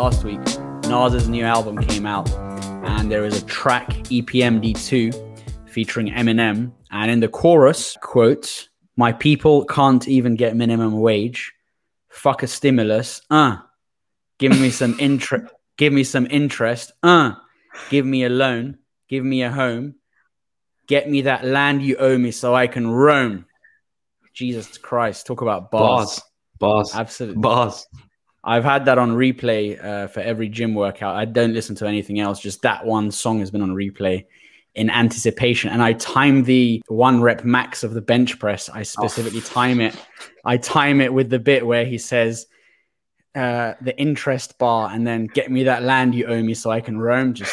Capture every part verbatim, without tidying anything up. last week, Nas's new album came out and there is a track, E P M D two, featuring Eminem. And in the chorus, quote, "My people can't even get minimum wage. Fuck a stimulus. Uh, give me some interest. Give me some interest. Uh, give me a loan. Give me a home. Get me that land you owe me so I can roam." Jesus Christ. Talk about bars. Bars. Absolutely. Bars. I've had that on replay uh, for every gym workout. I don't listen to anything else. Just that one song has been on replay in anticipation. And I time the one rep max of the bench press. I specifically oh. time it. I time it with the bit where he says uh, the interest bar and then "get me that land you owe me so I can roam." Just...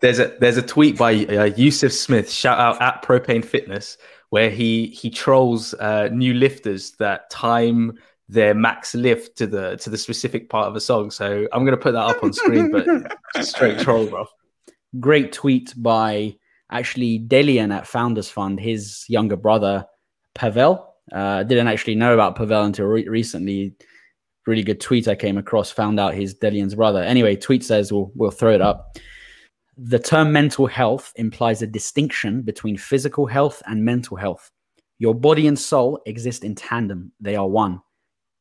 There's a there's a tweet by uh, Yusuf Smith, shout out at Propane Fitness, where he he trolls uh, new lifters that time their max lift to the to the specific part of a song. So I'm gonna put that up on screen, but straight troll, bro. Great tweet by actually Delian at Founders Fund. His younger brother Pavel. Uh, didn't actually know about Pavel until re recently. Really good tweet I came across. Found out he's Delian's brother. Anyway, tweet says we'll we'll throw it up. "The term mental health implies a distinction between physical health and mental health. Your body and soul exist in tandem. They are one.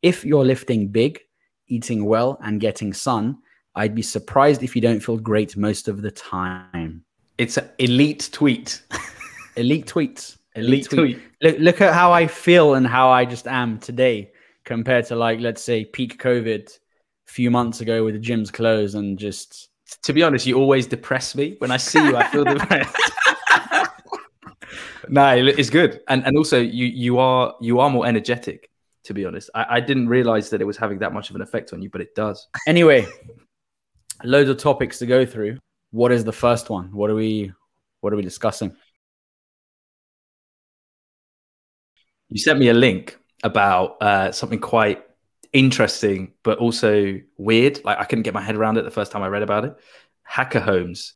If you're lifting big, eating well, and getting sun, I'd be surprised if you don't feel great most of the time." It's an elite tweet. Elite tweets. Elite, elite tweet. tweet. Look, look at how I feel and how I just am today compared to, like, let's say peak COVID a few months ago with the gyms closed and just... To be honest, you always depress me. When I see you, I feel depressed. No, it's good. And and also, you you are you are more energetic. To be honest, I, I didn't realize that it was having that much of an effect on you, but it does. Anyway, loads of topics to go through. What is the first one? What are we, what are we discussing? You sent me a link about uh, something quite interesting, but also weird. Like, I couldn't get my head around it the first time I read about it. Hacker homes.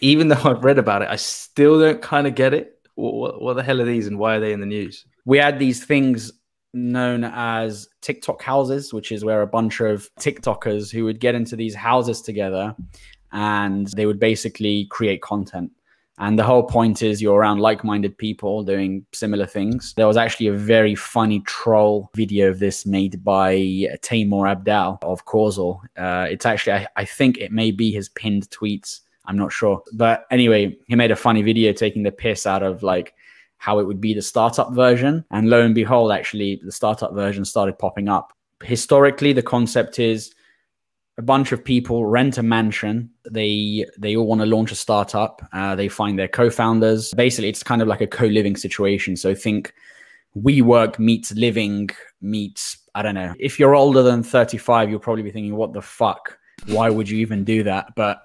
Even though I've read about it, I still don't kind of get it. What, what the hell are these and why are they in the news? We had these things known as TikTok houses, which is where a bunch of TikTokers who would get into these houses together and they would basically create content. And the whole point is you're around like-minded people doing similar things. There was actually a very funny troll video of this made by Taymor Abdal of Causal. Uh, it's actually, I, I think it may be his pinned tweets. I'm not sure. But anyway, he made a funny video taking the piss out of, like, how it would be the startup version. And lo and behold, actually, the startup version started popping up. Historically, the concept is a bunch of people rent a mansion. They they all want to launch a startup. Uh, they find their co-founders. Basically, it's kind of like a co-living situation. So think WeWork meets living meets, I don't know. If you're older than thirty-five, you'll probably be thinking, what the fuck? Why would you even do that? But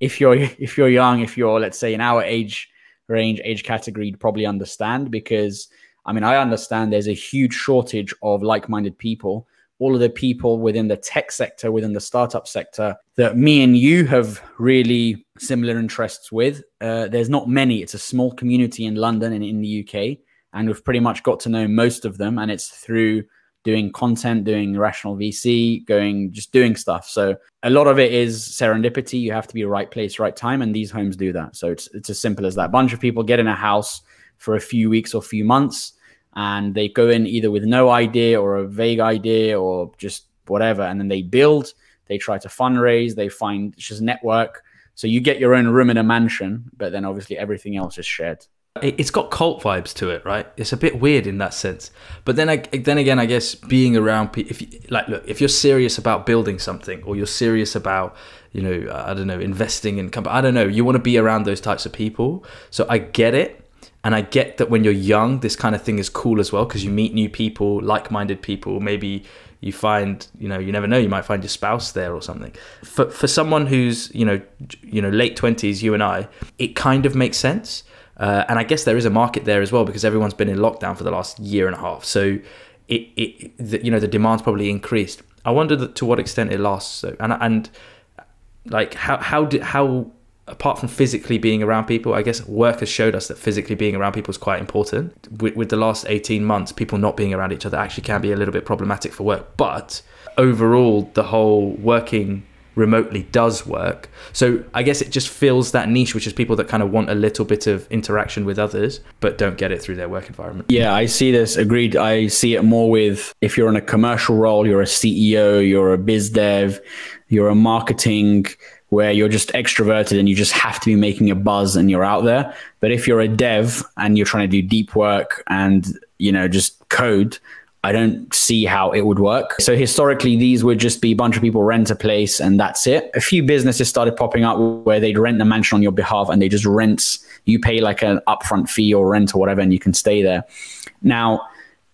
if you're, if you're young, if you're, let's say, in our age range, age category, you'd probably understand, because I mean, I understand there's a huge shortage of like-minded people. All of the people within the tech sector, within the startup sector that me and you have really similar interests with, uh, there's not many. It's a small community in London and in the U K, and we've pretty much got to know most of them, and it's through doing content, doing Rational V C, going, just doing stuff. So a lot of it is serendipity. You have to be right place, right time. And these homes do that. So it's, it's as simple as that. A bunch of people get in a house for a few weeks or few months, and they go in either with no idea or a vague idea or just whatever. And then they build, they try to fundraise, they find, it's just network. So you get your own room in a mansion, but then obviously everything else is shared. It's got cult vibes to it, right? It's a bit weird in that sense. But then, I, then again, I guess being around people, if you, like, look, if you're serious about building something, or you're serious about, you know, I don't know, investing in company, I don't know, you want to be around those types of people. So I get it, and I get that when you're young, this kind of thing is cool as well, because you meet new people, like-minded people. Maybe you find, you know, you never know, you might find your spouse there or something. For for someone who's, you know, you know, late twenties, you and I, it kind of makes sense. Uh, and I guess there is a market there as well, because everyone's been in lockdown for the last year and a half. So, it, it the, you know, the demand's probably increased. I wonder that to what extent it lasts. So, and, and like, how, how, did, how, apart from physically being around people, I guess work has showed us that physically being around people is quite important. With, with the last eighteen months, people not being around each other actually can be a little bit problematic for work. But overall, the whole working remotely does work. So I guess it just fills that niche, which is people that kind of want a little bit of interaction with others, but don't get it through their work environment. Yeah, I see this. Agreed. I see it more with if you're in a commercial role, you're a C E O, you're a biz dev, you're a marketing, where you're just extroverted and you just have to be making a buzz and you're out there. But if you're a dev and you're trying to do deep work and, you know, just code, I don't see how it would work. So historically, these would just be a bunch of people rent a place and that's it. A few businesses started popping up where they'd rent the mansion on your behalf and they just rent, you pay like an upfront fee or rent or whatever, and you can stay there. Now,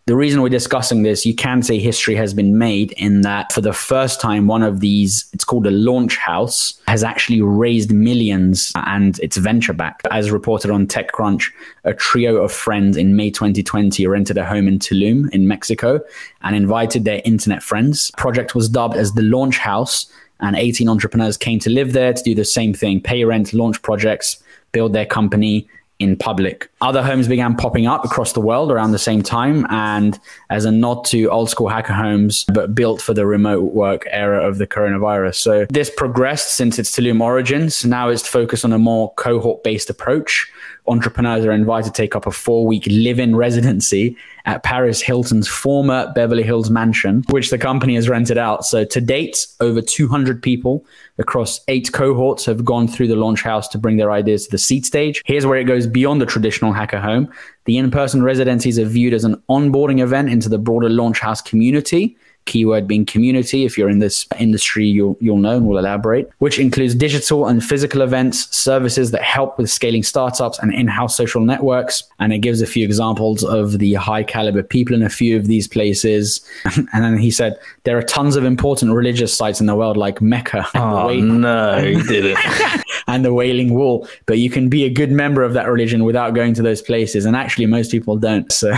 the reason we're discussing this, you can say history has been made in that for the first time, one of these, it's called a Launch House, has actually raised millions and it's venture backed. As reported on TechCrunch, a trio of friends in May twenty twenty rented a home in Tulum in Mexico and invited their internet friends. The project was dubbed as the Launch House, and eighteen entrepreneurs came to live there to do the same thing, pay rent, launch projects, build their company in public. Other homes began popping up across the world around the same time, and as a nod to old school hacker homes, but built for the remote work era of the coronavirus. So this progressed since its Tulum origins. Now it's focused on a more cohort-based approach. Entrepreneurs are invited to take up a four-week live-in residency at Paris Hilton's former Beverly Hills mansion, which the company has rented out. So to date, over two hundred people across eight cohorts have gone through the Launch House to bring their ideas to the seed stage. Here's where it goes beyond the traditional hacker home. The in-person residencies are viewed as an onboarding event into the broader Launch House community. Keyword being community. If you're in this industry, you'll, you'll know, and we'll elaborate, which includes digital and physical events, services that help with scaling startups and in-house social networks. And it gives a few examples of the high caliber people in a few of these places. And then he said, there are tons of important religious sites in the world like Mecca. Oh, no, he didn't. And the Wailing Wall. But you can be a good member of that religion without going to those places. And actually, most people don't. So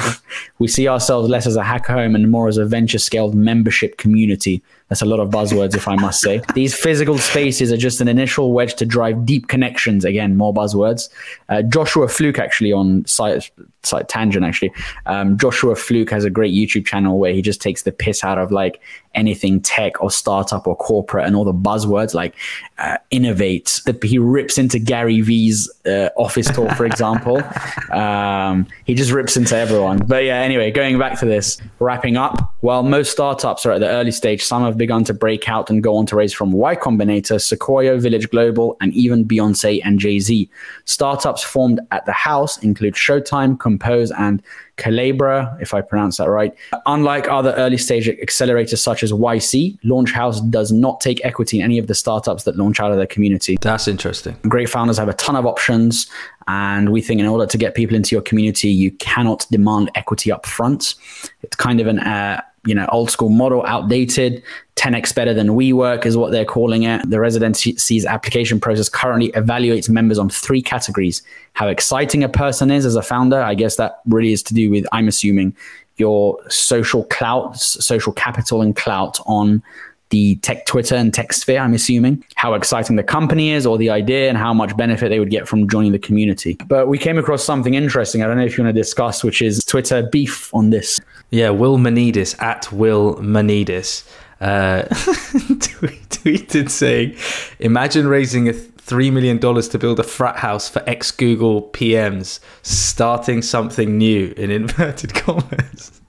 we see ourselves less as a hacker home and more as a venture scaled membership community. That's a lot of buzzwords, if I must say. These physical spaces are just an initial wedge to drive deep connections. Again, more buzzwords. Uh, Joshua Fluke, actually, on site, site tangent, actually. Um, Joshua Fluke has a great YouTube channel where he just takes the piss out of like anything tech or startup or corporate and all the buzzwords like uh, innovate. The, he rips into Gary V's uh, office talk, for example. Um, he just rips into everyone. But yeah, anyway, going back to this, wrapping up, while most startups are at the early stage, some have begun to break out and go on to raise from Y Combinator, Sequoia, Village Global, and even Beyonce and Jay-Z. Startups formed at the house include Showtime, Compose, and Calabra, if I pronounce that right. Unlike other early stage accelerators such as Y C, Launch House does not take equity in any of the startups that launch out of their community. That's interesting. Great founders have a ton of options. And we think in order to get people into your community, you cannot demand equity up front. It's kind of an uh, you know, old school model, outdated. ten X better than WeWork is what they're calling it. The residency's application process currently evaluates members on three categories. How exciting a person is as a founder. I guess that really is to do with, I'm assuming, your social clout, social capital and clout on the tech Twitter and tech sphere, I'm assuming. How exciting the company is or the idea, and how much benefit they would get from joining the community. But we came across something interesting. I don't know if you want to discuss, which is Twitter beef on this. Yeah, Will Manidis, at Will Manidis, uh, tweeted saying, imagine raising a three million dollars to build a frat house for ex-Google P Ms, starting something new in inverted commas.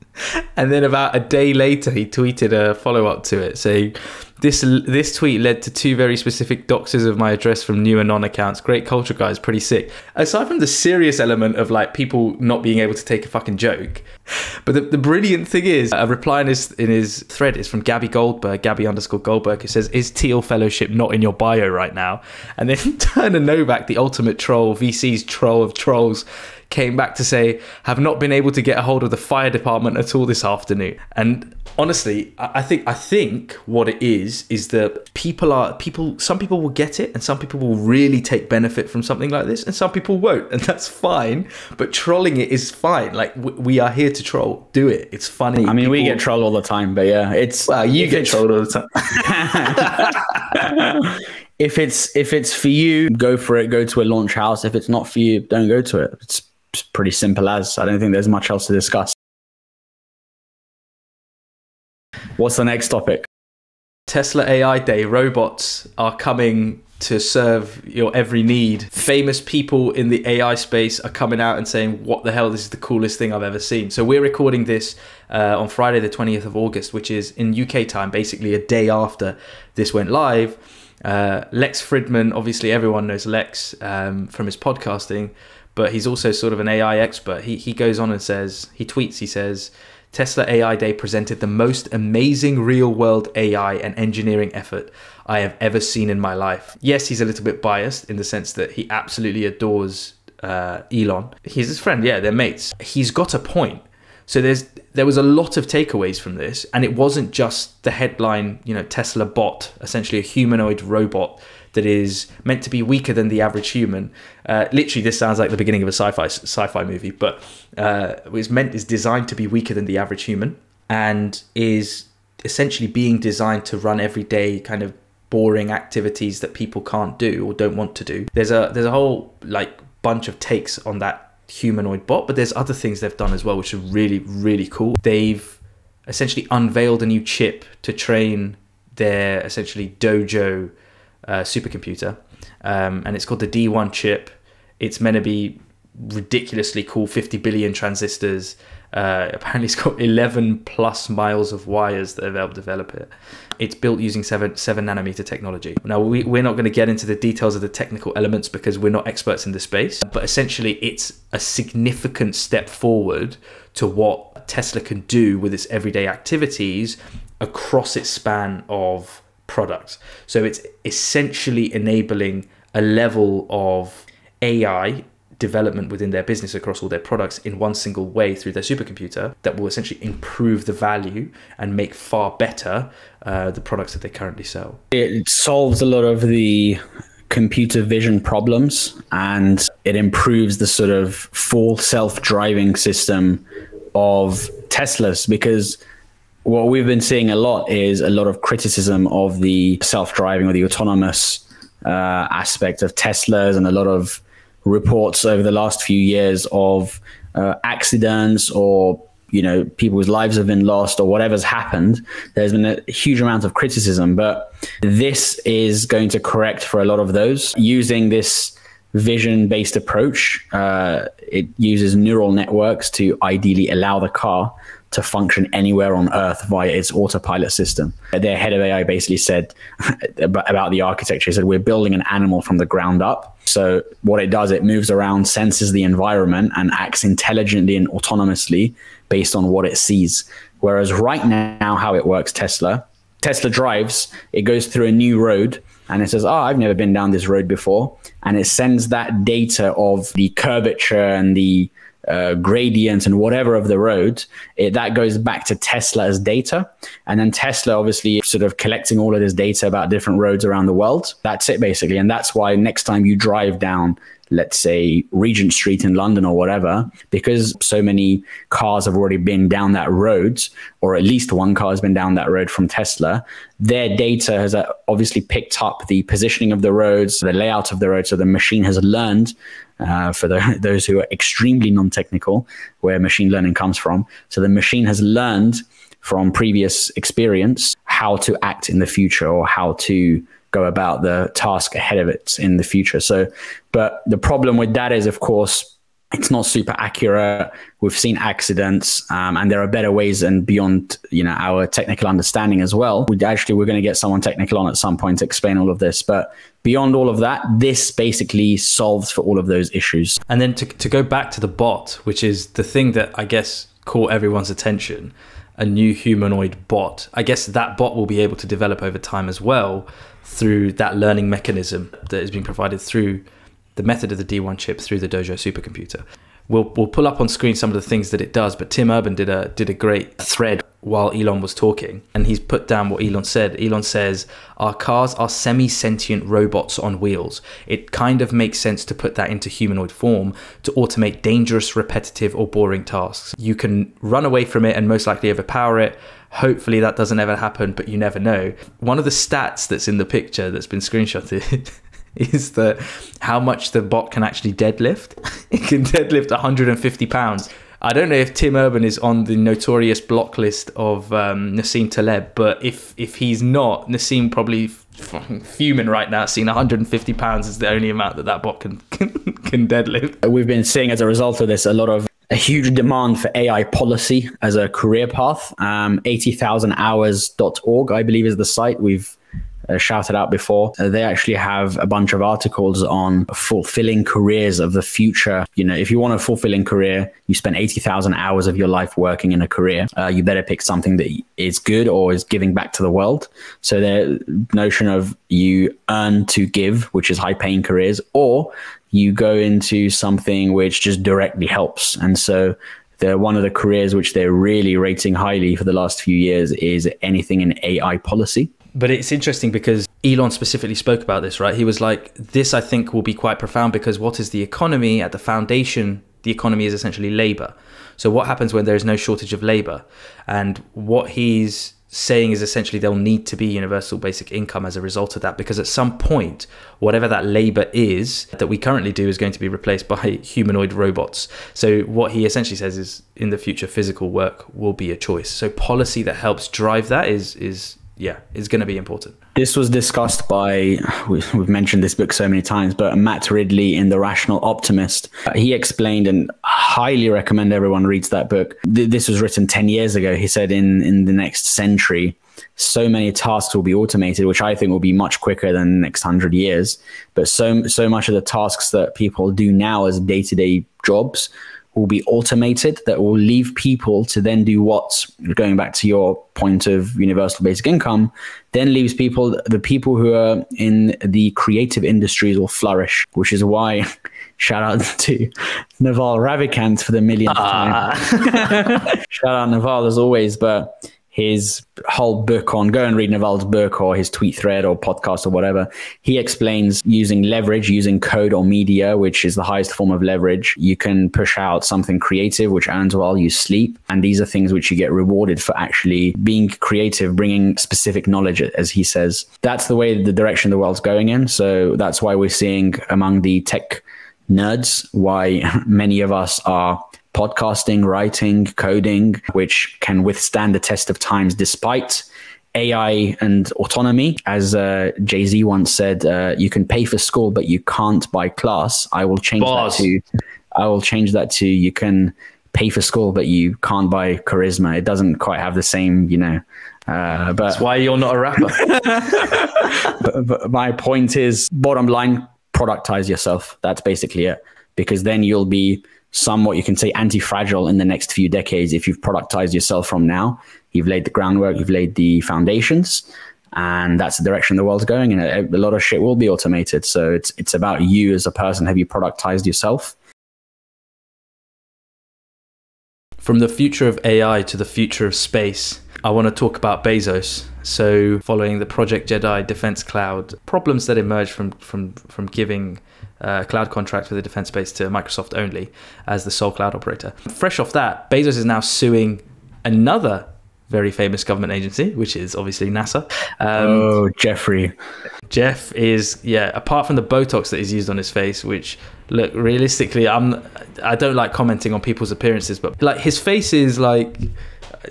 And then about a day later, he tweeted a follow-up to it saying, this this tweet led to two very specific doxes of my address from new anon accounts. Great culture, guys. Pretty sick. Aside from the serious element of like people not being able to take a fucking joke. But the, the brilliant thing is, a reply in his, in his thread is from Gabby Goldberg, Gabby underscore Goldberg, who says, is Teal Fellowship not in your bio right now? And then Turner Novak, the ultimate troll, V C's troll of trolls, came back to say, have not been able to get a hold of the fire department at all this afternoon. And honestly, I think I think what it is, is that people are people, some people will get it and some people will really take benefit from something like this and some people won't. And that's fine. But trolling it is fine. Like we are here to troll. Do it. It's funny. I mean, people... we get trolled all the time, but yeah, it's well, you get trolled all the time. If it's, if it's for you, go for it. Go to a Launch House. If it's not for you, don't go to it. It's pretty simple as. I don't think there's much else to discuss. What's the next topic? Tesla A I Day, robots are coming to serve your every need. Famous people in the A I space are coming out and saying, what the hell, this is the coolest thing I've ever seen. So we're recording this uh, on Friday, the twentieth of August, which is in U K time, basically a day after this went live. Uh, Lex Fridman, obviously everyone knows Lex um, from his podcasting, but he's also sort of an A I expert. He, he goes on and says, he tweets, he says, Tesla A I Day presented the most amazing real-world A I and engineering effort I have ever seen in my life. Yes, he's a little bit biased in the sense that he absolutely adores uh, Elon. He's his friend, yeah, they're mates. He's got a point. So there's there was a lot of takeaways from this, and it wasn't just the headline, you know, Tesla bot, essentially a humanoid robot that is meant to be weaker than the average human. Uh, literally, this sounds like the beginning of a sci-fi sci-fi movie, but uh, it's meant is designed to be weaker than the average human, and is essentially being designed to run everyday kind of boring activities that people can't do or don't want to do. There's a there's a whole like bunch of takes on that humanoid bot, but there's other things they've done as well, which are really, really cool. They've essentially unveiled a new chip to train their essentially Dojo uh, supercomputer, um, and it's called the D one chip. It's meant to be ridiculously cool, fifty billion transistors. Uh, apparently it's got eleven plus miles of wires that have helped develop it. It's built using seven, seven nanometer technology. Now, we, we're not going to get into the details of the technical elements because we're not experts in this space, but essentially it's a significant step forward to what Tesla can do with its everyday activities across its span of products. So it's essentially enabling a level of A I development within their business across all their products in one single way through their supercomputer that will essentially improve the value and make far better uh, the products that they currently sell. It solves a lot of the computer vision problems, and it improves the sort of full self-driving system of Teslas, because what we've been seeing a lot is a lot of criticism of the self-driving or the autonomous uh, aspect of Teslas, and a lot of reports over the last few years of uh, accidents, or you know, people's lives have been lost, or whatever's happened. There's been a huge amount of criticism, but this is going to correct for a lot of those using this vision-based approach. Uh, it uses neural networks to ideally allow the car to function anywhere on Earth via its autopilot system. Their head of A I basically said about the architecture, he said, we're building an animal from the ground up. So what it does, it moves around, senses the environment, and acts intelligently and autonomously based on what it sees. Whereas right now, how it works, Tesla, Tesla drives, it goes through a new road, and it says, oh, I've never been down this road before. And it sends that data of the curvature and the Uh, gradients and whatever of the road, it, that goes back to Tesla as data. And then Tesla obviously sort of collecting all of this data about different roads around the world. That's it basically. And that's why next time you drive down, let's say, Regent Street in London or whatever, because so many cars have already been down that road, or at least one car has been down that road from Tesla, their data has obviously picked up the positioning of the roads, the layout of the road. So the machine has learned, uh, for the, those who are extremely non-technical, where machine learning comes from. So the machine has learned from previous experience how to act in the future, or how to go about the task ahead of it in the future. So, but the problem with that is, of course, it's not super accurate. We've seen accidents, um, and there are better ways and beyond, you know, our technical understanding as well. We actually, we're going to get someone technical on at some point to explain all of this. But beyond all of that, this basically solves for all of those issues. And then to, to go back to the bot, which is the thing that I guess caught everyone's attention, a new humanoid bot. I guess that bot will be able to develop over time as well through that learning mechanism that is being provided through the method of the D one chip through the Dojo supercomputer. We'll, we'll pull up on screen some of the things that it does, but Tim Urban did a, did a great thread while Elon was talking, and he's put down what Elon said. Elon says, our cars are semi-sentient robots on wheels. It kind of makes sense to put that into humanoid form to automate dangerous, repetitive or boring tasks. You can run away from it and most likely overpower it. Hopefully that doesn't ever happen, but you never know. One of the stats that's in the picture that's been screenshotted is that how much the bot can actually deadlift. It can deadlift one hundred fifty pounds. I don't know if Tim Urban is on the notorious block list of um, Nassim Taleb, but if if he's not, Nassim probably fuming right now, seeing one hundred fifty pounds is the only amount that that bot can, can can deadlift. We've been seeing as a result of this a lot of a huge demand for A I policy as a career path. Um, eighty thousand hours dot org, I believe, is the site we've Uh, shouted out before. Uh, they actually have a bunch of articles on fulfilling careers of the future. You know, if you want a fulfilling career, you spend eighty thousand hours of your life working in a career. Uh, you better pick something that is good or is giving back to the world. So the notion of you earn to give, which is high paying careers, or you go into something which just directly helps. And so they're one of the careers which they're really rating highly for the last few years is anything in A I policy. But it's interesting because Elon specifically spoke about this, right? He was like, this, I think, will be quite profound because what is the economy? At the foundation, the economy is essentially labor. So what happens when there is no shortage of labor? And what he's saying is essentially there'll need to be universal basic income as a result of that, because at some point, whatever that labor is that we currently do is going to be replaced by humanoid robots. So what he essentially says is in the future, physical work will be a choice. So policy that helps drive that is is... yeah, it's going to be important. This was discussed by, we've mentioned this book so many times, but Matt Ridley in The Rational Optimist. He explained, and highly recommend everyone reads that book. This was written ten years ago. He said in, in the next century, so many tasks will be automated, which I think will be much quicker than the next hundred years. But so, so much of the tasks that people do now as day-to-day jobs will be automated, that will leave people to then do what, going back to your point of universal basic income, then leaves people, the people who are in the creative industries will flourish, which is why, shout out to Naval Ravikant for the millionth ah. time. Shout out Naval as always, but his whole book on, go and read Naval's book or his tweet thread or podcast or whatever. He explains using leverage, using code or media, which is the highest form of leverage. You can push out something creative, which earns while you sleep. And these are things which you get rewarded for actually being creative, bringing specific knowledge, as he says. That's the way, the direction the world's going in. So that's why we're seeing among the tech nerds, why many of us are podcasting, writing, coding, which can withstand the test of times despite A I and autonomy. As uh, Jay-Z once said, uh, you can pay for school, but you can't buy class. I will change Boss. that to, I will change that to, you can pay for school, but you can't buy charisma. It doesn't quite have the same, you know, Uh, but that's why you're not a rapper. but, but my point is, bottom line, productize yourself. That's basically it, because then you'll be somewhat, you can say, anti-fragile in the next few decades. If you've productized yourself from now, you've laid the groundwork, you've laid the foundations, and that's the direction the world's going. And a, a lot of shit will be automated. So it's, it's about you as a person. Have you productized yourself? From the future of A I to the future of space, I want to talk about Bezos. So following the Project Jedi Defense Cloud, problems that emerge from, from, from giving Uh, cloud contract for the defense base to Microsoft only as the sole cloud operator. Fresh off that, Bezos is now suing another very famous government agency, which is obviously NASA. Um, oh, Jeffrey. Jeff is, yeah, apart from the Botox that is used on his face, which, look, realistically, I'm, I don't like commenting on people's appearances, but like his face is like,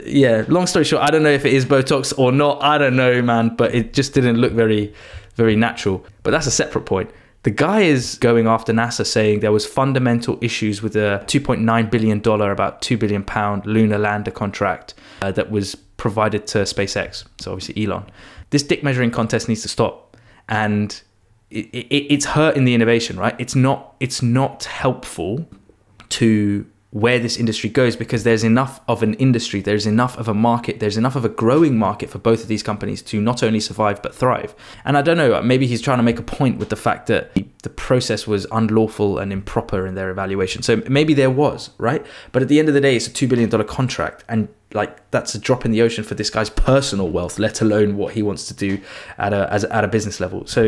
yeah, long story short, I don't know if it is Botox or not. I don't know, man, but it just didn't look very, very natural. But that's a separate point. The guy is going after NASA, saying there was fundamental issues with a two point nine billion dollars, about two billion pound lunar lander contract uh, that was provided to SpaceX, so obviously Elon. This dick measuring contest needs to stop, and it, it, it's hurting the innovation, right? It's not, it's not helpful to where this industry goes, because there's enough of an industry, there's enough of a market, there's enough of a growing market for both of these companies to not only survive but thrive. And I don't know, maybe he's trying to make a point with the fact that the process was unlawful and improper in their evaluation. So maybe there was, right? But at the end of the day, it's a two billion dollar contract, and like that's a drop in the ocean for this guy's personal wealth, let alone what he wants to do at a, as, at a business level. So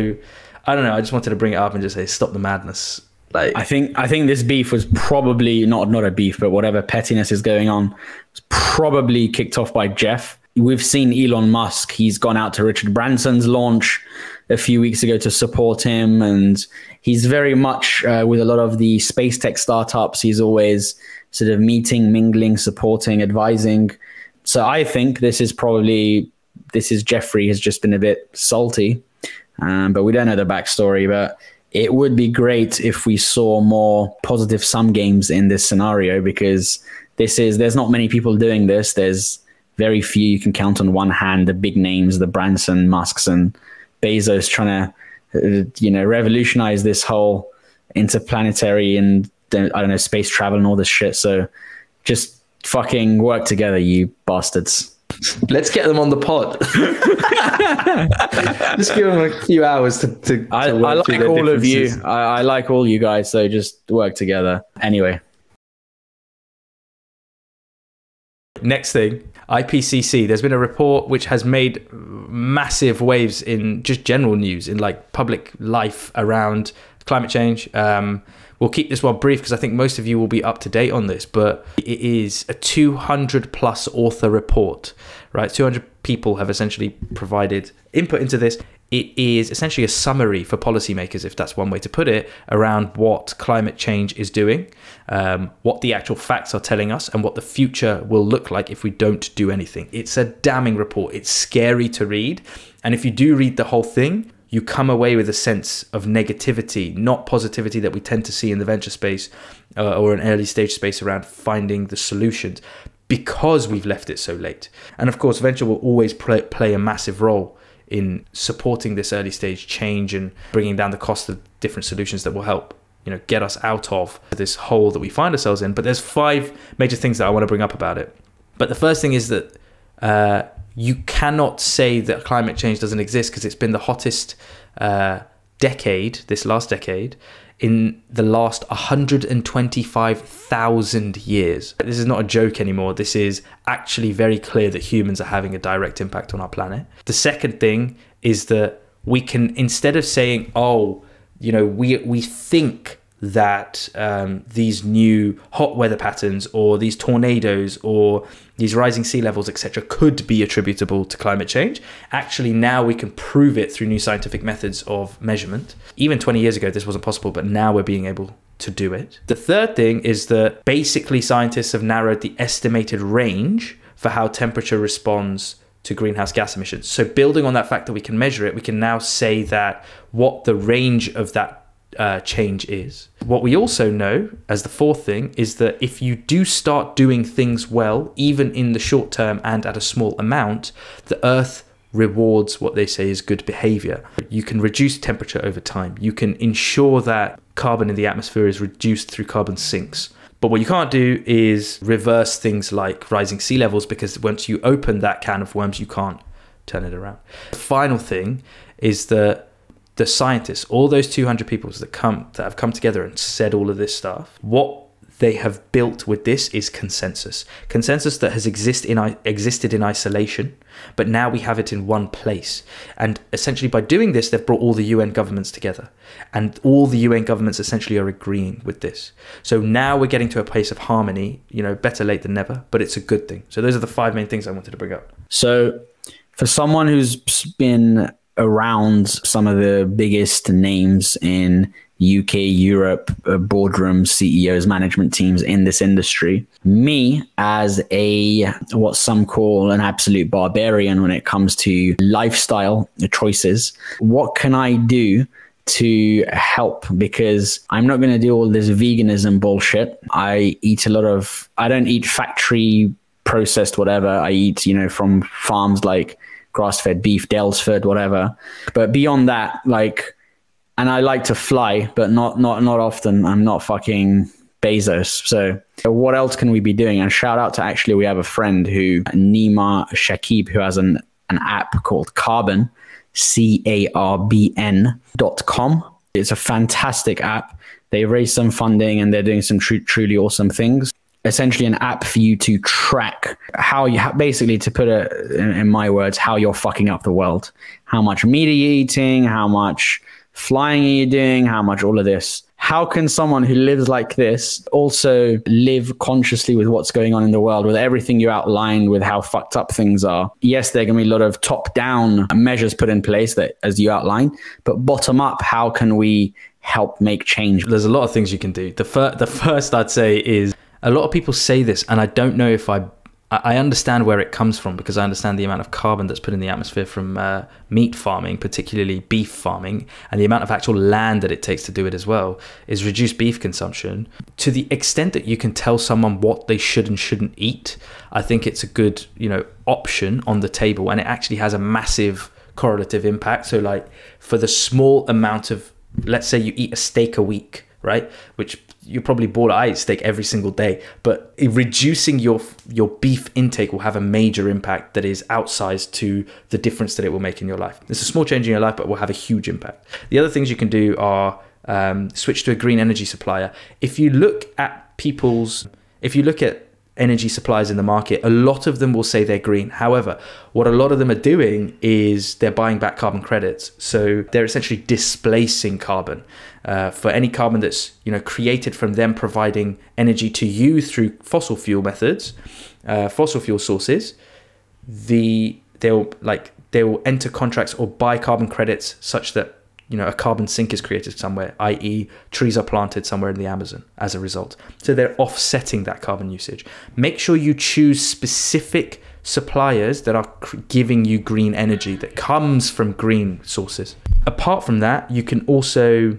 I don't know, I just wanted to bring it up and just say, stop the madness. Like, I think I think this beef was probably not not a beef, but whatever pettiness is going on was probably kicked off by Jeff. We've seen Elon Musk. He's gone out to Richard Branson's launch a few weeks ago to support him, and he's very much uh, with a lot of the space tech startups. He's always sort of meeting, mingling, supporting, advising. So I think this is probably, this is Jeffrey has just been a bit salty, um, but we don't know the backstory. But it would be great if we saw more positive sum games in this scenario, because this is, there's not many people doing this. There's very few. You can count on one hand the big names, the Branson, Musks and Bezos trying to, you know, revolutionize this whole interplanetary and, I don't know, space travel and all this shit. So just fucking work together, you bastards. Let's get them on the pod. Just give them a few hours to, to, to I, work I like all of you. I, I like all you guys. So just work together. Anyway. Next thing, I P C C. There's been a report which has made massive waves in just general news, in like public life around climate change. Um, we'll keep this one brief because I think most of you will be up to date on this, but it is a two hundred plus author report, right? two hundred people have essentially provided input into this. It is essentially a summary for policymakers, if that's one way to put it, around what climate change is doing, um, what the actual facts are telling us, and what the future will look like if we don't do anything. It's a damning report. It's scary to read. And if you do read the whole thing, you come away with a sense of negativity, not positivity that we tend to see in the venture space uh, or an early stage space around finding the solutions, because we've left it so late. And of course, venture will always play, play a massive role in supporting this early stage change and bringing down the cost of different solutions that will help, you know, get us out of this hole that we find ourselves in. But there's five major things that I want to bring up about it. But the first thing is that uh, you cannot say that climate change doesn't exist, because it's been the hottest uh, decade, this last decade, in the last one hundred twenty-five thousand years. This is not a joke anymore. This is actually very clear that humans are having a direct impact on our planet. The second thing is that we can, instead of saying, oh, you know, we, we think that um, these new hot weather patterns or these tornadoes or these rising sea levels, et cetera, could be attributable to climate change. Actually, now we can prove it through new scientific methods of measurement. Even twenty years ago, this wasn't possible, but now we're being able to do it. The third thing is that basically scientists have narrowed the estimated range for how temperature responds to greenhouse gas emissions. So building on that fact that we can measure it, we can now say that what the range of that Uh, change is. What we also know as the fourth thing is that if you do start doing things well, even in the short term and at a small amount, the earth rewards what they say is good behavior. You can reduce temperature over time. You can ensure that carbon in the atmosphere is reduced through carbon sinks. But what you can't do is reverse things like rising sea levels, because once you open that can of worms, you can't turn it around. The final thing is that the scientists, all those two hundred people that come that have come together and said all of this stuff, what they have built with this is consensus. Consensus that has exist in, existed in isolation, but now we have it in one place. And essentially by doing this, they've brought all the U N governments together, and all the U N governments essentially are agreeing with this. So now we're getting to a place of harmony, you know, better late than never, but it's a good thing. So those are the five main things I wanted to bring up. So for someone who's been around some of the biggest names in U K, Europe, uh, boardrooms, C E Os, management teams in this industry, me as a, what some call an absolute barbarian when it comes to lifestyle choices, what can I do to help? Because I'm not going to do all this veganism bullshit. I eat a lot of, I don't eat factory processed whatever. I eat, you know, from farms like grass-fed beef, Dellsford, whatever. But beyond that, like, and I like to fly, but not not not often. I'm not fucking Bezos. So what else can we be doing? And shout out to, actually, we have a friend who, Nima Shakib, who has an, an app called Carbon, C A R B N dot com. It's a fantastic app. They raised some funding and they're doing some tr truly awesome things. Essentially an app for you to track how you, basically, to put it in, in my words, how you're fucking up the world, how much meat are you eating, how much flying are you doing, how much all of this. How can someone who lives like this also live consciously with what's going on in the world, with everything you outlined, with how fucked up things are? Yes, there can be a lot of top-down measures put in place that, as you outlined, but bottom-up, how can we help make change? There's a lot of things you can do. The, fir the first I'd say is a lot of people say this, and I don't know if I, I understand where it comes from, because I understand the amount of carbon that's put in the atmosphere from uh, meat farming, particularly beef farming, and the amount of actual land that it takes to do it as well, is reduced beef consumption. To the extent that you can tell someone what they should and shouldn't eat, I think it's a good, you know, option on the table, and it actually has a massive correlative impact. So like for the small amount of, let's say you eat a steak a week, right? Which you probably bought, I eat steak every single day, but reducing your your beef intake will have a major impact that is outsized to the difference that it will make in your life. It's a small change in your life, but will have a huge impact. The other things you can do are um, switch to a green energy supplier. If you look at people's, if you look at energy suppliers in the market, a lot of them will say they're green. However, what a lot of them are doing is they're buying back carbon credits. So they're essentially displacing carbon. Uh, for any carbon that's, you know, created from them providing energy to you through fossil fuel methods, uh, fossil fuel sources, the they'll like they will enter contracts or buy carbon credits such that, you know, a carbon sink is created somewhere, that is trees are planted somewhere in the Amazon as a result. So they're offsetting that carbon usage. Make sure you choose specific suppliers that are giving you green energy that comes from green sources. Apart from that, you can also,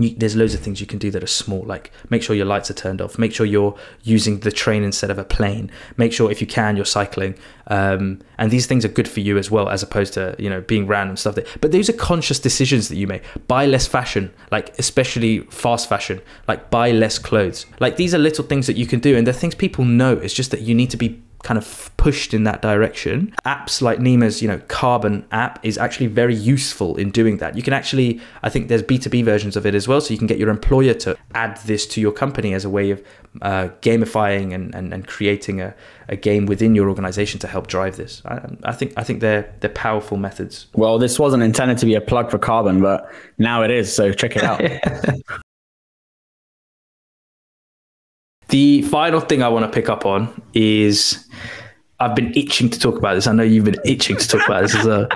you, there's loads of things you can do that are small, like make sure your lights are turned off, make sure you're using the train instead of a plane, make sure if you can you're cycling, um, and these things are good for you as well, as opposed to, you know, being random stuff that, but those are conscious decisions that you make. Buy less fashion, like especially fast fashion, like buy less clothes. Like these are little things that you can do, and they're things people know, it's just that you need to be kind of pushed in that direction. Apps like Nima's, you know, Carbon app is actually very useful in doing that. You can actually, I think there's B two B versions of it as well, so you can get your employer to add this to your company as a way of uh, gamifying and, and, and creating a, a game within your organization to help drive this. I, I think I think they're they're powerful methods. Well, this wasn't intended to be a plug for Carbon, but now it is, so check it out. The final thing I want to pick up on is, I've been itching to talk about this. I know you've been itching to talk about this as well.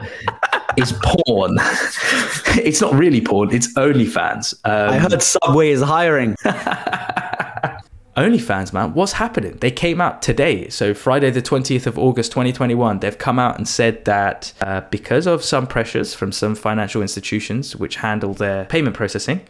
It's porn. It's not really porn. It's OnlyFans. Um, I heard Subway is hiring. OnlyFans, man. What's happening? They came out today. So Friday, the twentieth of August, twenty twenty-one, they've come out and said that uh, because of some pressures from some financial institutions which handle their payment processing,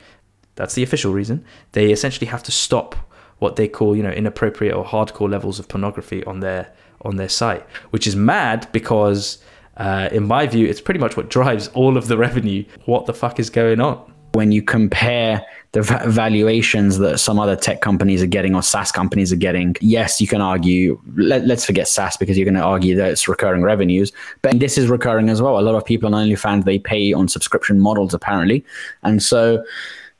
that's the official reason, they essentially have to stop what they call, you know, inappropriate or hardcore levels of pornography on their on their site, which is mad because, uh, in my view, it's pretty much what drives all of the revenue. What the fuck is going on? When you compare the valuations that some other tech companies are getting or SaaS companies are getting, yes, you can argue, let, let's forget SaaS because you're going to argue that it's recurring revenues, but this is recurring as well. A lot of people on OnlyFans, they pay on subscription models apparently, and so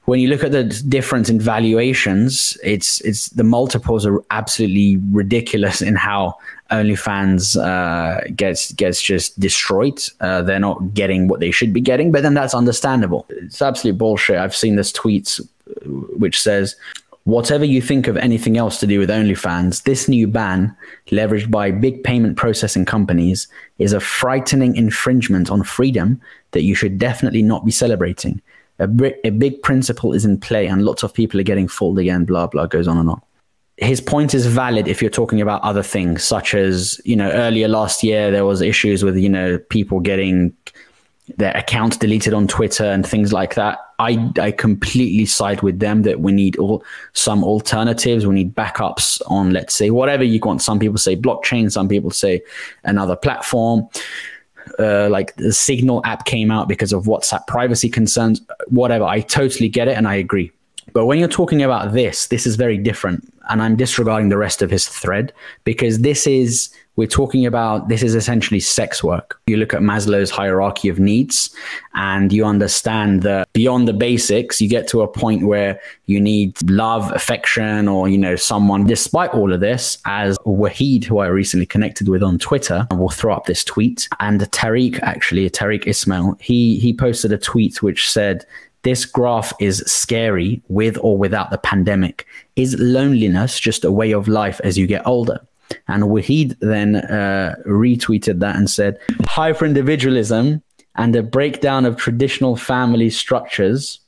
when you look at the difference in valuations, it's it's the multiples are absolutely ridiculous in how OnlyFans uh, gets gets just destroyed. Uh, they're not getting what they should be getting, but then that's understandable. It's absolute bullshit. I've seen this tweet which says, "Whatever you think of anything else to do with OnlyFans, this new ban, leveraged by big payment processing companies, is a frightening infringement on freedom that you should definitely not be celebrating. A, a big principle is in play and lots of people are getting fooled again," blah, blah, goes on and on. His point is valid if you're talking about other things, such as, you know, earlier last year, there was issues with, you know, people getting their accounts deleted on Twitter and things like that. I, I completely side with them that we need all some alternatives. We need backups on, let's say, whatever you want. Some people say blockchain, some people say another platform. Uh, like the Signal app came out because of WhatsApp privacy concerns, whatever. I totally get it and I agree. But when you're talking about this, this is very different. And I'm disregarding the rest of his thread because this is, we're talking about, this is essentially sex work. You look at Maslow's hierarchy of needs and you understand that beyond the basics, you get to a point where you need love, affection, or, you know, someone. Despite all of this, as Waheed, who I recently connected with on Twitter, and we'll throw up this tweet, and Tariq, actually, Tariq Ismail, he, he posted a tweet which said, "This graph is scary with or without the pandemic. Is loneliness just a way of life as you get older?" And Waheed then uh, retweeted that and said, "Hyper-individualism and a breakdown of traditional family structures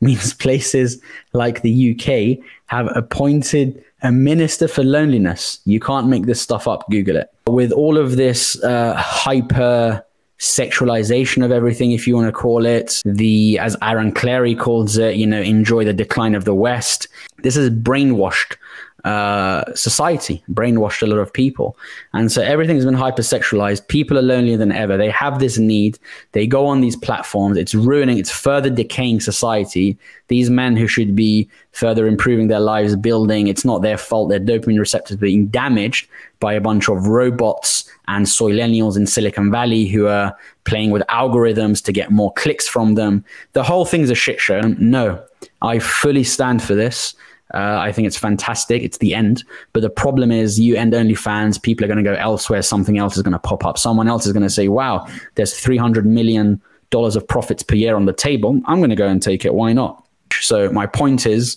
means places like the U K have appointed a minister for loneliness. You can't make this stuff up. Google it. With all of this uh, hyper sexualization of everything, if you want to call it, the, as Aaron Clary calls it, you know, enjoy the decline of the West. This is brainwashed uh, society, brainwashed a lot of people. And so everything's been hypersexualized. People are lonelier than ever. They have this need. They go on these platforms. It's ruining, it's further decaying society. These men who should be further improving their lives, building, it's not their fault. Their dopamine receptors being damaged by a bunch of robots and soillennials in Silicon Valley who are playing with algorithms to get more clicks from them. The whole thing's a shit show. No, I fully stand for this. Uh, I think it's fantastic. It's the end. But the problem is you end OnlyFans, people are going to go elsewhere. Something else is going to pop up. Someone else is going to say, wow, there's three hundred million dollars of profits per year on the table. I'm going to go and take it. Why not? So my point is,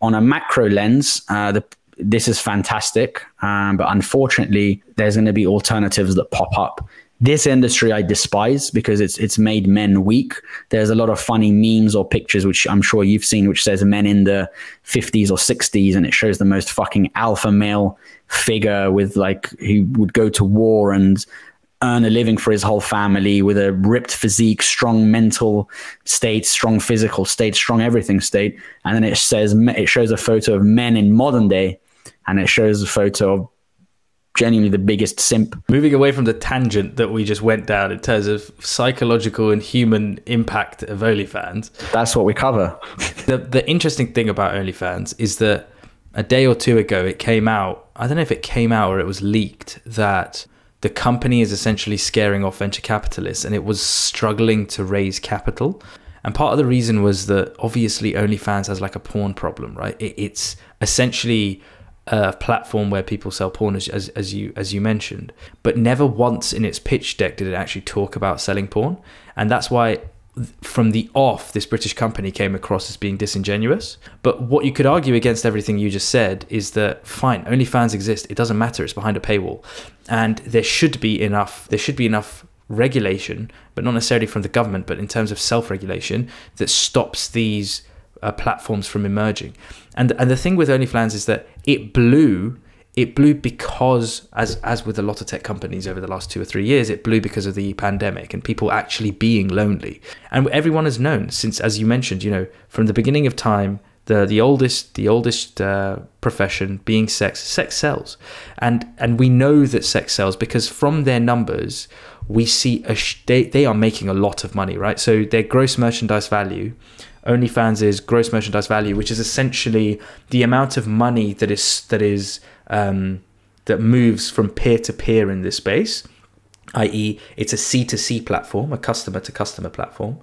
on a macro lens, uh, the this is fantastic, um, but unfortunately, there's going to be alternatives that pop up. This industry I despise because it's it's made men weak. There's a lot of funny memes or pictures, which I'm sure you've seen, which says men in the fifties or sixties, and it shows the most fucking alpha male figure with like who would go to war and earn a living for his whole family with a ripped physique, strong mental state, strong physical state, strong everything state. And then it says it shows a photo of men in modern day. And it shows a photo of genuinely the biggest simp. Moving away from the tangent that we just went down in terms of psychological and human impact of OnlyFans. That's what we cover. the, the interesting thing about OnlyFans is that a day or two ago, it came out, I don't know if it came out or it was leaked, that the company is essentially scaring off venture capitalists and it was struggling to raise capital. And part of the reason was that obviously OnlyFans has like a porn problem, right? It, it's essentially a platform where people sell porn, as, as, as you as you mentioned, but never once in its pitch deck did it actually talk about selling porn. And that's why from the off, this British company came across as being disingenuous. But what you could argue against everything you just said is that, fine, OnlyFans exist. It doesn't matter. It's behind a paywall. And there should be enough, there should be enough regulation, but not necessarily from the government, but in terms of self-regulation that stops these Uh, platforms from emerging. And and the thing with OnlyFans is that it blew it blew because as as with a lot of tech companies over the last two or three years, it blew because of the pandemic and people actually being lonely. And everyone has known since, as you mentioned, you know, from the beginning of time, the the oldest the oldest uh, profession being sex sex sells, and and we know that sex sells because from their numbers we see a sh they they are making a lot of money, right? So their gross merchandise value. OnlyFans is gross merchandise value, which is essentially the amount of money that is that is um, that moves from peer to peer in this space, that is, it's a C to C platform, a customer to customer platform.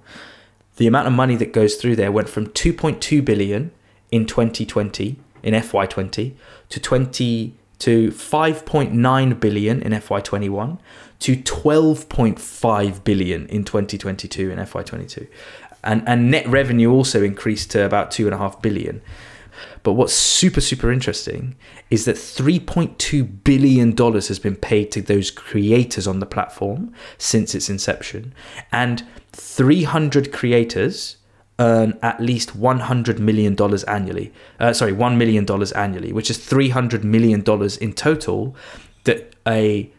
The amount of money that goes through there went from two point two billion in twenty twenty in F Y twenty to twenty to five point nine billion in F Y twenty-one to twelve point five billion in twenty twenty-two in F Y twenty-two. And, and net revenue also increased to about two and a half billion. But what's super, super interesting is that three point two billion dollars has been paid to those creators on the platform since its inception. And three hundred creators earn at least one hundred million dollars annually. Uh, sorry, one million dollars annually, which is three hundred million dollars in total that a,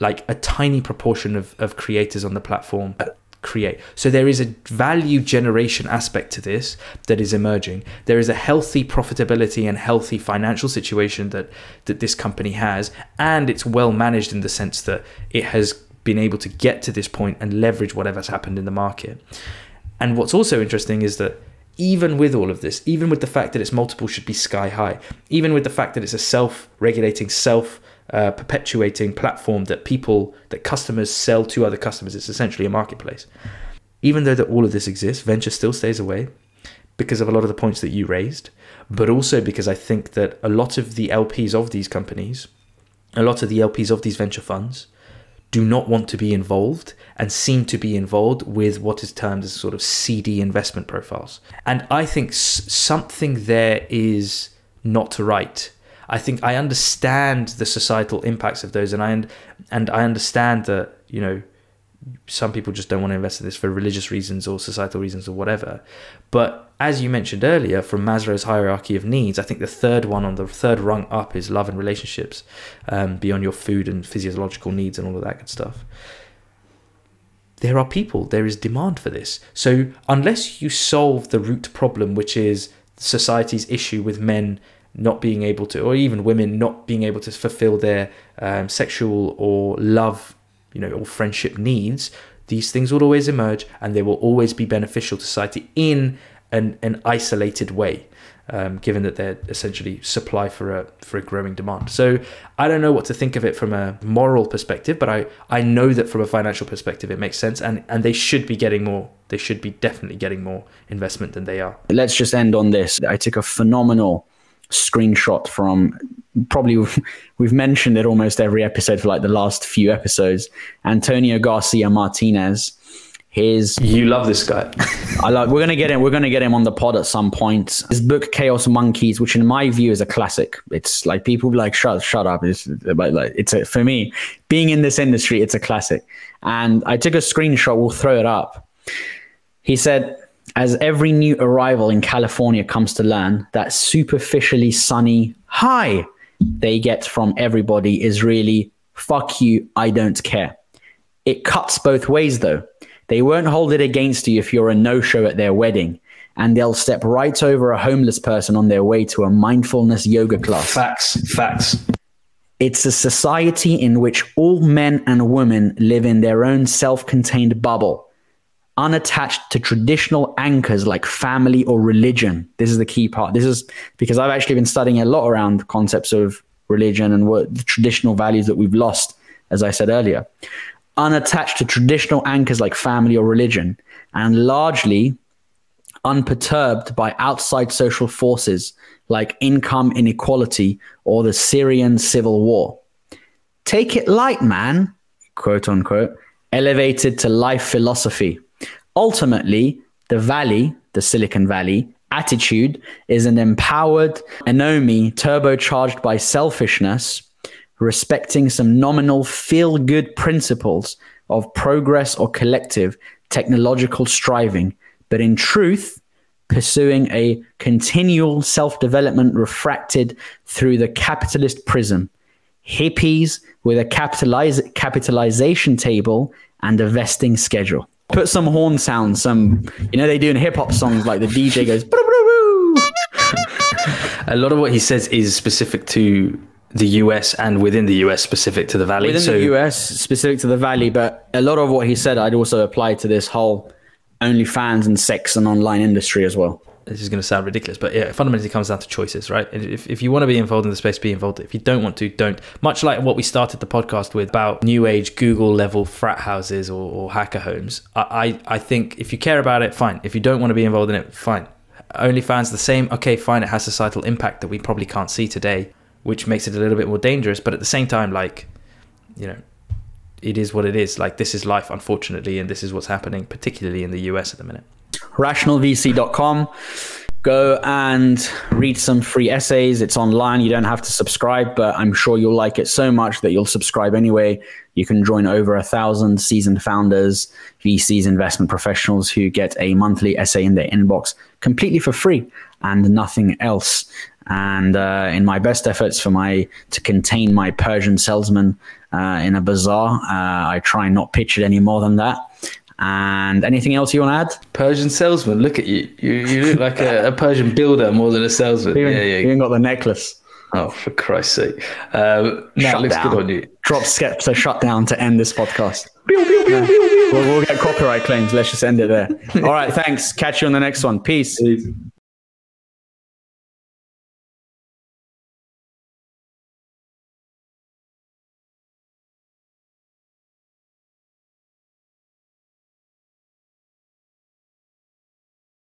like a tiny proportion of, of creators on the platform create. So there is a value generation aspect to this that is emerging. There is a healthy profitability and healthy financial situation that that this company has, and it's well managed in the sense that it has been able to get to this point and leverage whatever's happened in the market. And what's also interesting is that even with all of this, even with the fact that its multiple should be sky high, even with the fact that it's a self-regulating, self Uh, perpetuating platform that people, that customers sell to other customers. It's essentially a marketplace. Even though that all of this exists, venture still stays away because of a lot of the points that you raised, but also because I think that a lot of the L Ps of these companies, a lot of the L Ps of these venture funds do not want to be involved and seem to be involved with what is termed as sort of seedy investment profiles. And I think s- something there is not right. I think I understand the societal impacts of those, and I and I understand that, you know, some people just don't want to invest in this for religious reasons or societal reasons or whatever. But as you mentioned earlier, from Maslow's hierarchy of needs, I think the third one on the third rung up is love and relationships, um, beyond your food and physiological needs and all of that good stuff. There are people, there is demand for this. So unless you solve the root problem, which is society's issue with men not being able to, or even women not being able to fulfill their um, sexual or love, you know, or friendship needs, these things will always emerge, and they will always be beneficial to society in an, an isolated way, um, given that they're essentially supply for a, for a growing demand. So I don't know what to think of it from a moral perspective, but I, I know that from a financial perspective, it makes sense, and, and they should be getting more. They should be definitely getting more investment than they are. Let's just end on this. I took a phenomenal screenshot from, probably we've mentioned it almost every episode for like the last few episodes, Antonio Garcia Martinez. His you love this guy. I love. We're gonna get him. We're gonna get him on the pod at some point. His book Chaos Monkeys, which in my view is a classic. It's like people like shut shut up. It's like it's a, for me being in this industry, it's a classic. And I took a screenshot. We'll throw it up. He said, as every new arrival in California comes to learn, that superficially sunny hi they get from everybody is really, fuck you, I don't care. It cuts both ways though. They won't hold it against you if you're a no-show at their wedding, and they'll step right over a homeless person on their way to a mindfulness yoga class. Facts, facts. It's a society in which all men and women live in their own self-contained bubble, unattached to traditional anchors like family or religion. This is the key part. This is because I've actually been studying a lot around concepts of religion and what the traditional values that we've lost, as I said earlier. Unattached to traditional anchors like family or religion, and largely unperturbed by outside social forces like income inequality or the Syrian civil war. Take it light, man, quote unquote, elevated to life philosophy. Ultimately, the valley, the Silicon Valley, attitude is an empowered enemy turbocharged by selfishness, respecting some nominal feel-good principles of progress or collective technological striving, but in truth, pursuing a continual self-development refracted through the capitalist prism. Hippies with a capitaliz- capitalization table and a vesting schedule. Put some horn sounds, some, you know, they do in hip hop songs, like the D J goes. A lot of what he says is specific to the U S, and within the U S specific to the Valley. Within so, the U S specific to the Valley, but a lot of what he said, I'd also apply to this whole OnlyFans and sex and online industry as well. This is going to sound ridiculous, but yeah, fundamentally it comes down to choices, right? If, if you want to be involved in the space, be involved. If you don't want to, don't. Much like what we started the podcast with about new age Google level frat houses or, or hacker homes. I, I, I think if you care about it, fine. If you don't want to be involved in it, fine. OnlyFans the same. Okay, fine. It has societal impact that we probably can't see today, which makes it a little bit more dangerous. But at the same time, like, you know, it is what it is. Like, this is life, unfortunately. And this is what's happening, particularly in the U S at the minute. rational V C dot com. Go and read some free essays. It's online. You don't have to subscribe, but I'm sure you'll like it so much that you'll subscribe anyway. You can join over a thousand seasoned founders, V Cs, investment professionals who get a monthly essay in their inbox completely for free and nothing else. And uh, in my best efforts for my to contain my Persian salesman uh, in a bazaar, uh, I try not pitch it any more than that. And anything else you want to add? Persian salesman, look at you. You, you look like a, a Persian builder more than a salesman. You even, yeah, yeah. even got the necklace. Oh, for Christ's sake. Um, no, shut looks down. Good on you. Drop Skepta shut down to end this podcast. Pew, pew, pew, pew, pew. We'll, we'll get copyright claims. Let's just end it there. All right, thanks. Catch you on the next one. Peace. Peace.